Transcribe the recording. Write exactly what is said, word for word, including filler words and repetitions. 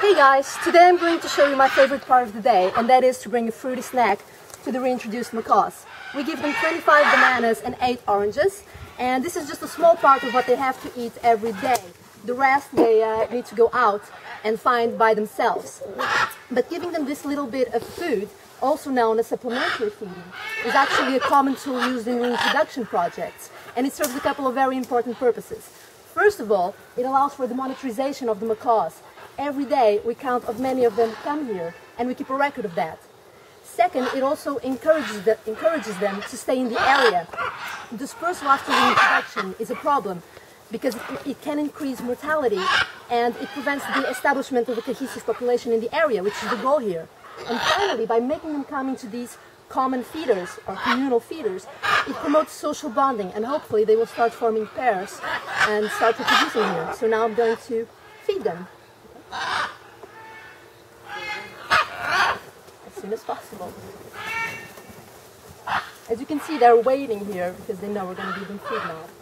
Hey guys, today I'm going to show you my favorite part of the day, and that is to bring a fruity snack to the reintroduced macaws. We give them twenty-five bananas and eight oranges, and this is just a small part of what they have to eat every day. The rest they uh, need to go out and find by themselves. But giving them this little bit of food, also known as supplementary feeding, is actually a common tool used in reintroduction projects, and it serves a couple of very important purposes. First of all, it allows for the monetization of the macaws. Every day we count of many of them come here and we keep a record of that. Second, it also encourages, the, encourages them to stay in the area. Dispersal after reintroduction is a problem because it, it can increase mortality and it prevents the establishment of a cohesive population in the area, which is the goal here. And finally, by making them come into these common feeders or communal feeders, it promotes social bonding and hopefully they will start forming pairs and start reproducing here. So now I'm going to feed them. As soon as possible. As you can see, they're waiting here because they know we're going to give them food now.